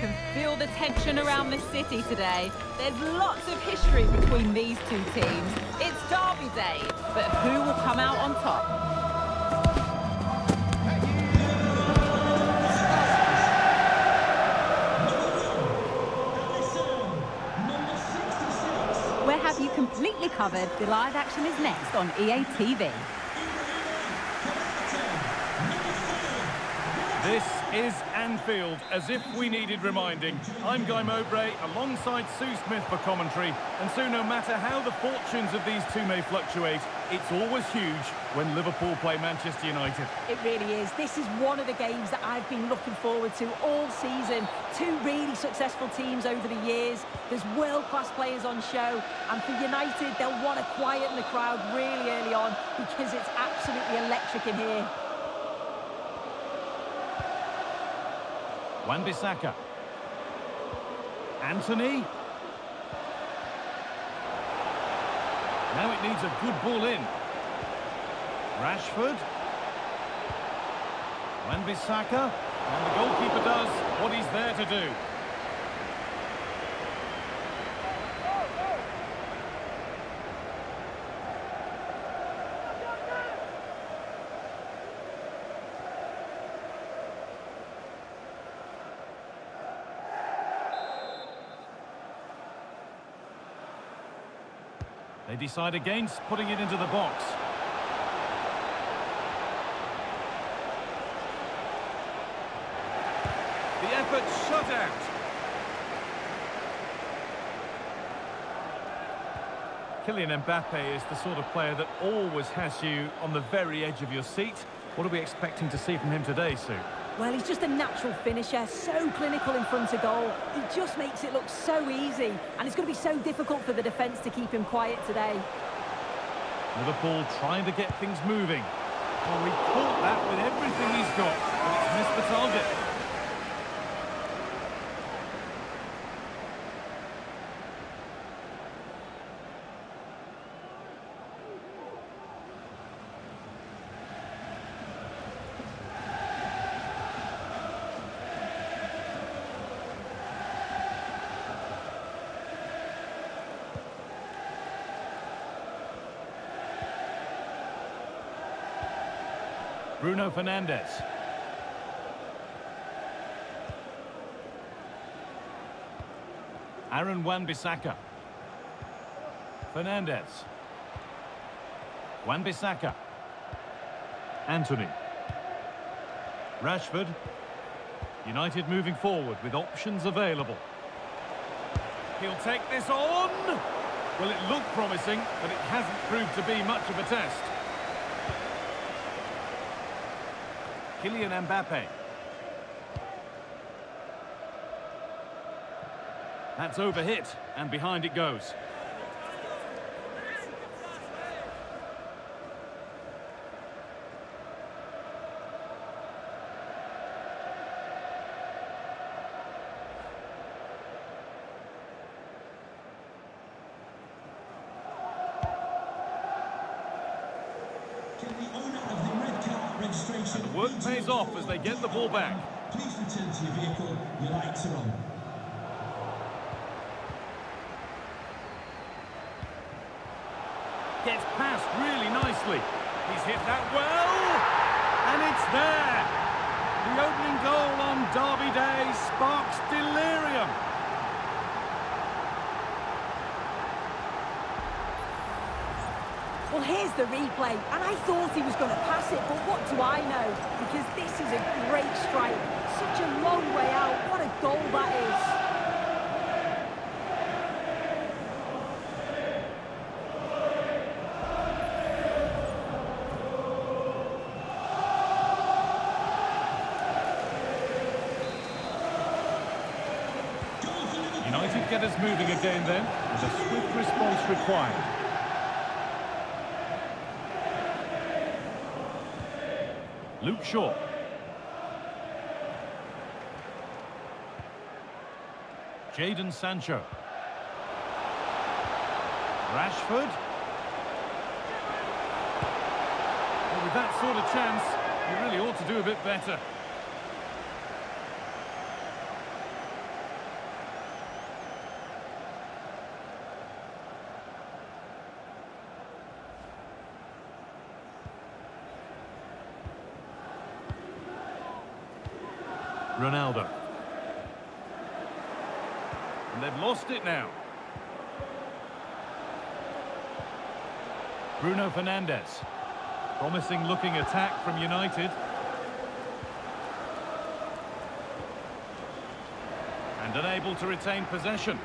can feel the tension around the city today. There's lots of history between these two teams. It's derby day, but who will come out on top? You completely covered. The live action is next on EA TV. This is Anfield, as if we needed reminding. I'm Guy Mowbray, alongside Sue Smith for commentary. And so no matter how the fortunes of these two may fluctuate, it's always huge when Liverpool play Manchester United. It really is. This is one of the games that I've been looking forward to all season. Two really successful teams over the years. There's world-class players on show. And for United, they'll want to quieten the crowd really early on because it's absolutely electric in here. Wan-Bissaka. Anthony. Now it needs a good ball in. Rashford. Wan-Bissaka. And the goalkeeper does what he's there to do. They decide against putting it into the box. The effort shut out. Kylian Mbappe is the sort of player that always has you on the very edge of your seat. What are we expecting to see from him today, Sue? Well, he's just a natural finisher, so clinical in front of goal. He just makes it look so easy, and it's going to be so difficult for the defence to keep him quiet today. Liverpool trying to get things moving. Well, he caught that with everything he's got, but it's missed the target. Bruno Fernandes. Aaron Wan-Bissaka. Fernandes. Wan-Bissaka. Anthony. Rashford. United moving forward with options available. He'll take this on. Well, it looked promising, but it hasn't proved to be much of a test. Kylian Mbappe. That's overhit, and behind it goes. And the work pays off as they get the ball back. Please return to your vehicle, your lights are on. Gets past really nicely. He's hit that well, and it's there. The opening goal on derby day sparks delirium. Well, here's the replay, and I thought he was going to pass it, but what do I know? Because this is a great strike. Such a long way out. What a goal that is. United get us moving again then, with a swift response required. Luke Shaw. Jadon Sancho. Rashford. Well, with that sort of chance, you really ought to do a bit better. Ronaldo. And they've lost it now. Bruno Fernandes. Promising looking attack from United. And unable to retain possession.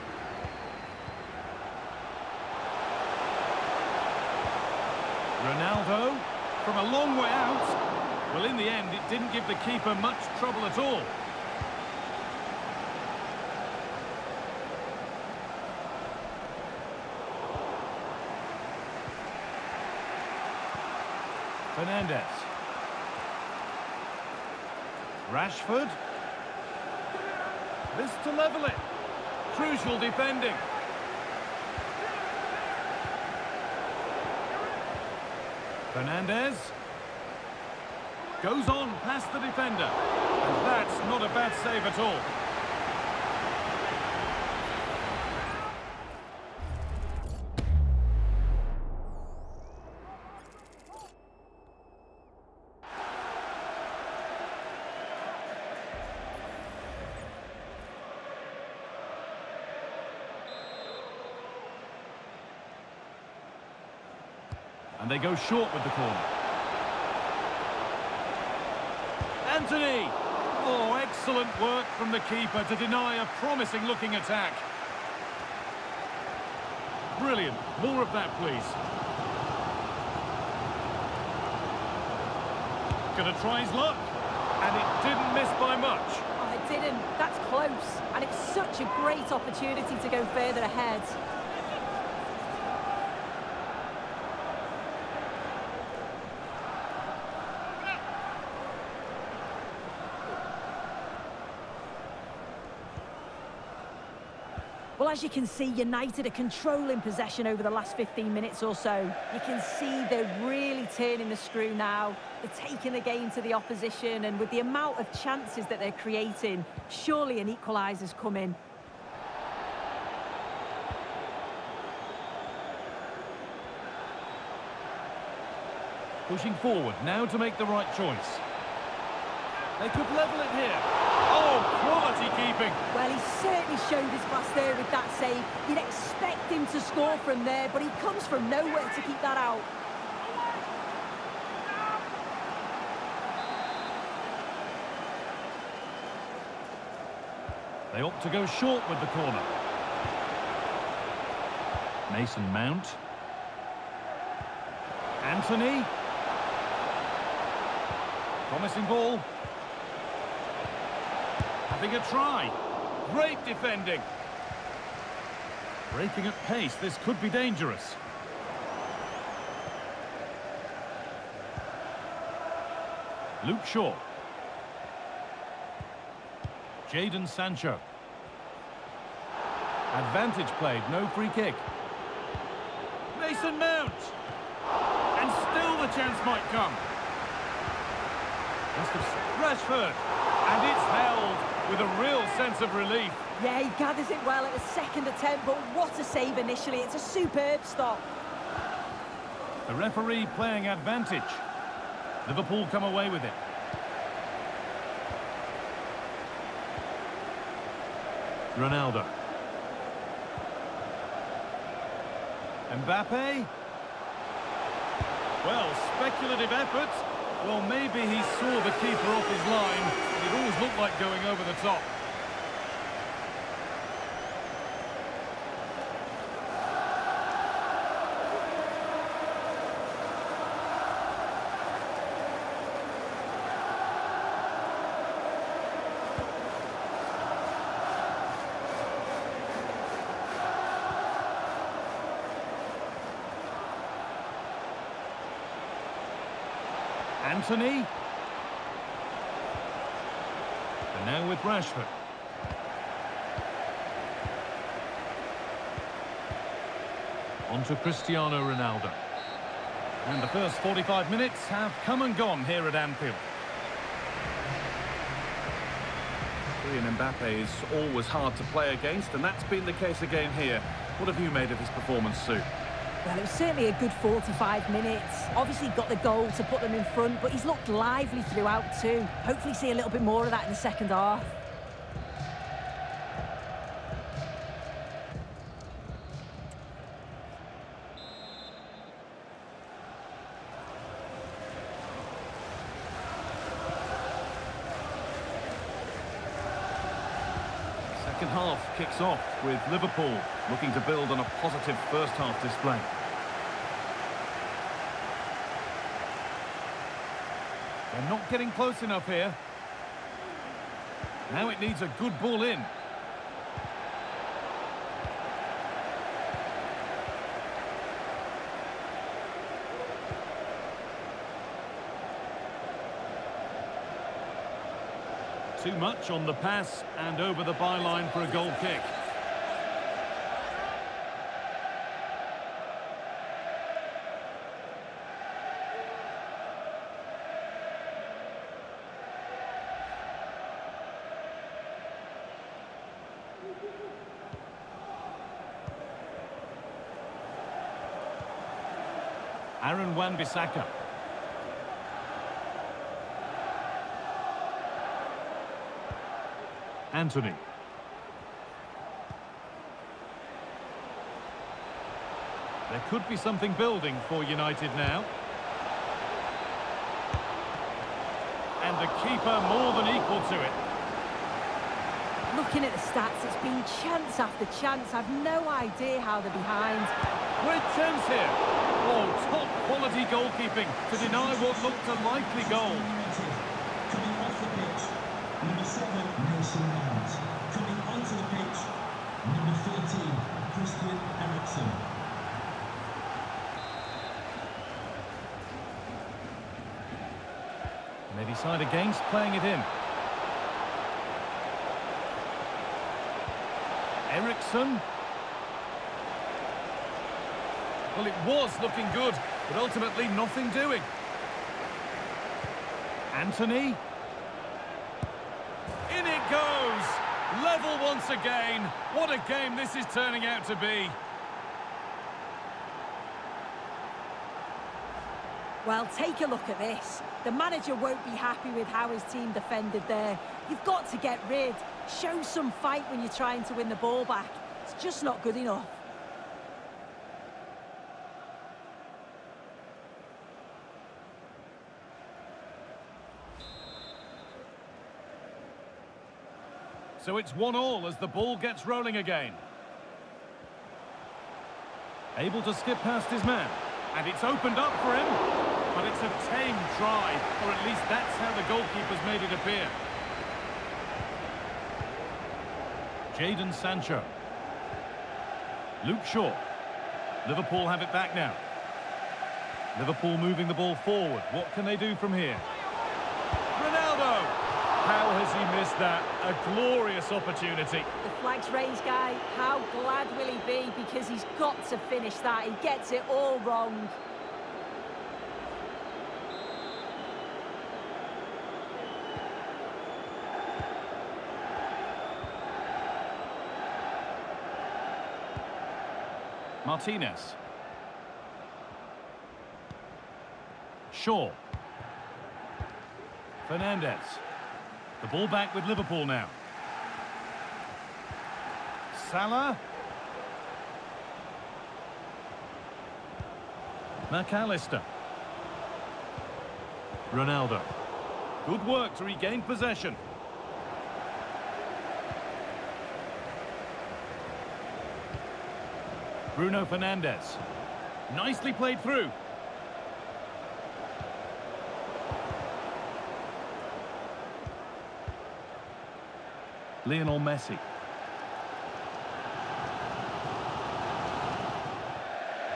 Ronaldo from a long way out. Well, in the end, it didn't give the keeper much trouble at all. Fernandes. Rashford. This to level it. Crucial defending. Fernandes. Goes on past the defender. And that's not a bad save at all. And they go short with the corner. Anthony! Oh, excellent work from the keeper to deny a promising looking attack. Brilliant. More of that, please. Gonna try his luck. And it didn't miss by much. Oh, it didn't. That's close. And it's such a great opportunity to go further ahead. Well, as you can see, United are controlling possession over the last 15 minutes or so. You can see they're really turning the screw now. They're taking the game to the opposition, and with the amount of chances that they're creating, surely an equaliser's come in. Pushing forward now to make the right choice. They could level it here. Oh, quality keeping. Well, he certainly showed his class there with that save. You'd expect him to score from there, but he comes from nowhere to keep that out. They opt to go short with the corner. Mason Mount. Anthony. Promising ball. Having a try. Great defending. Breaking at pace, this could be dangerous. Luke Shaw. Jadon Sancho. Advantage played, no free kick. Mason Mount. And still the chance might come. Rashford. And it's held. With a real sense of relief. Yeah, he gathers it well at the second attempt, but what a save initially. It's a superb stop. The referee playing advantage. Liverpool come away with it. Ronaldo. Mbappe. Well, speculative efforts. Well, maybe he saw the keeper off his line. It always looked like going over the top. Anthony. And now with Rashford. On to Cristiano Ronaldo. And the first 45 minutes have come and gone here at Anfield. Kylian Mbappe is always hard to play against, and that's been the case again here. What have you made of his performance, Sue? Well, it was certainly a good 45 minutes. Obviously got the goal to put them in front, but he's looked lively throughout too. Hopefully see a little bit more of that in the second half. Second half kicks off with Liverpool looking to build on a positive first half display. They're not getting close enough here. Now it needs a good ball in. Too much on the pass and over the byline for a goal kick. Aaron Wan-Bissaka. Anthony. There could be something building for United now. And the keeper more than equal to it. Looking at the stats, it's been chance after chance. I've no idea how they're behind. Great chance here. Oh, top quality goalkeeping to deny what looked a likely goal. Number 7, Mason Mount. Coming onto the pitch, number 13, Christian Eriksson. And they decide against playing it in. Eriksson. Well, it was looking good, but ultimately nothing doing. Anthony. Goes level once again. What a game this is turning out to be. Well, take a look at this. The manager won't be happy with how his team defended there. You've got to get rid. Show some fight when you're trying to win the ball back. It's just not good enough. So it's 1-1 as the ball gets rolling again. Able to skip past his man. And it's opened up for him. But it's a tame try. Or at least that's how the goalkeeper's made it appear. Jadon Sancho. Luke Shaw. Liverpool have it back now. Liverpool moving the ball forward. What can they do from here? How has he missed that? A glorious opportunity. The flag's raised, Guy. How glad will he be? Because he's got to finish that. He gets it all wrong. Martinez. Shaw. Fernandes. The ball back with Liverpool now. Salah. McAllister. Ronaldo. Good work to regain possession. Bruno Fernandes. Nicely played through. Lionel Messi. And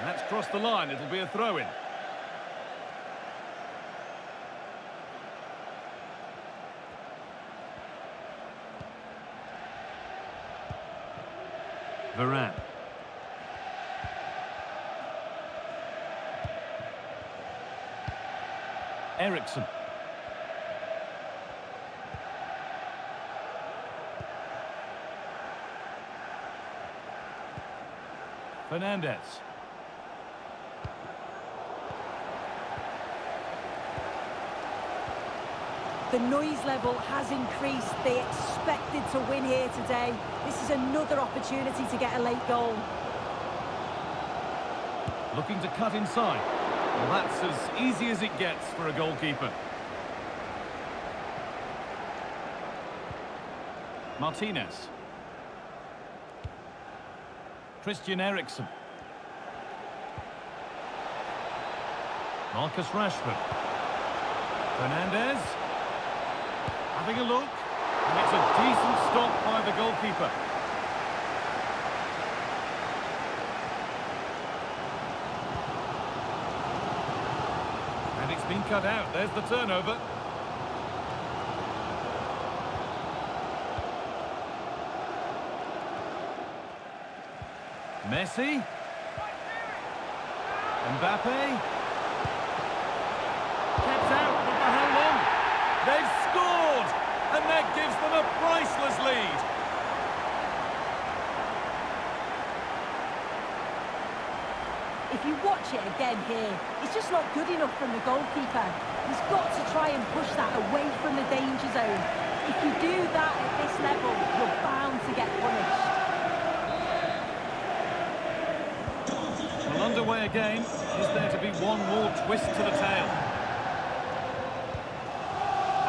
that's crossed the line. It'll be a throw-in. Varane. Eriksson. Fernandes. The noise level has increased. They expected to win here today. This is another opportunity to get a late goal. Looking to cut inside. Well, that's as easy as it gets for a goalkeeper. Martinez. Christian Eriksson. Marcus Rashford. Fernandes. Having a look. And it's a decent stop by the goalkeeper. And it's been cut out. There's the turnover. Messi. Mbappe. They've scored, and that gives them a priceless lead. If you watch it again here, it's just not good enough from the goalkeeper. He's got to try and push that away from the danger zone. If you do that at this level, you're bound to get punished. Well, underway again. Is there to be one more twist to the tail?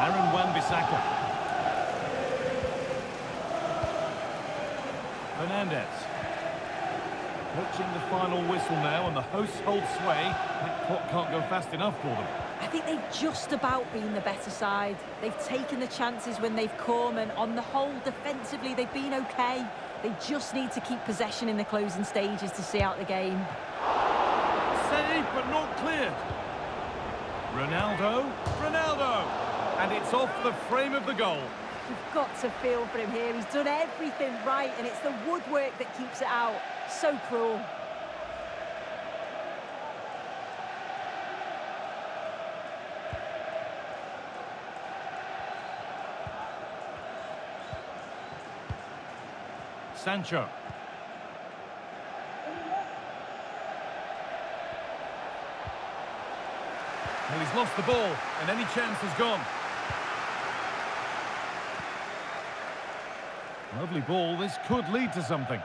Aaron Wan-Bissaka. Fernandes. Watching the final whistle now, and the hosts hold sway. That clock can't go fast enough for them. I think they've just about been the better side. They've taken the chances when they've come, and on the whole, defensively, they've been okay. They just need to keep possession in the closing stages to see out the game. Saved, but not cleared. Ronaldo. And it's off the frame of the goal. You've got to feel for him here. He's done everything right, and it's the woodwork that keeps it out. So cruel. Sancho. Well, he's lost the ball, and any chance has gone. Lovely ball, this could lead to something.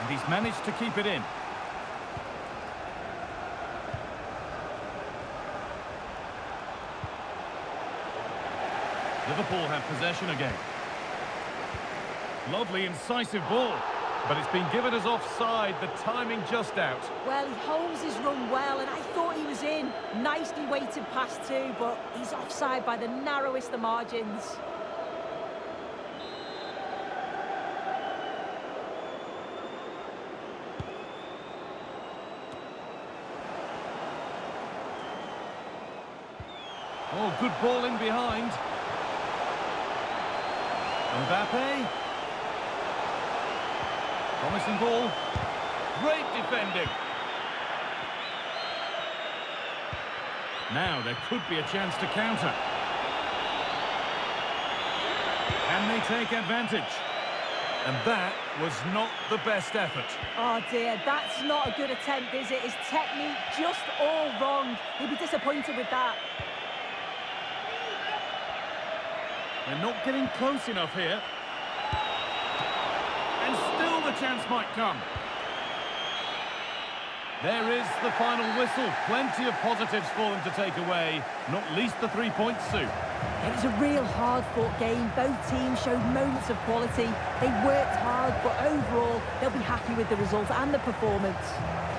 And he's managed to keep it in. Liverpool have possession again. Lovely, incisive ball. But it's been given as offside, the timing just out. Well, he holds his run well, and I thought he was in. Nicely weighted pass too, but he's offside by the narrowest of margins. Oh, good ball in behind. Mbappe. Promising ball. Great defending. Now there could be a chance to counter. Can they take advantage? And that was not the best effort. Oh dear, that's not a good attempt, is it? His technique just all wrong. He'd be disappointed with that. They're not getting close enough here. And still the chance might come. There is the final whistle. Plenty of positives for them to take away, not least the 3 points, Sue. It was a real hard-fought game. Both teams showed moments of quality. They worked hard, but overall, they'll be happy with the result and the performance.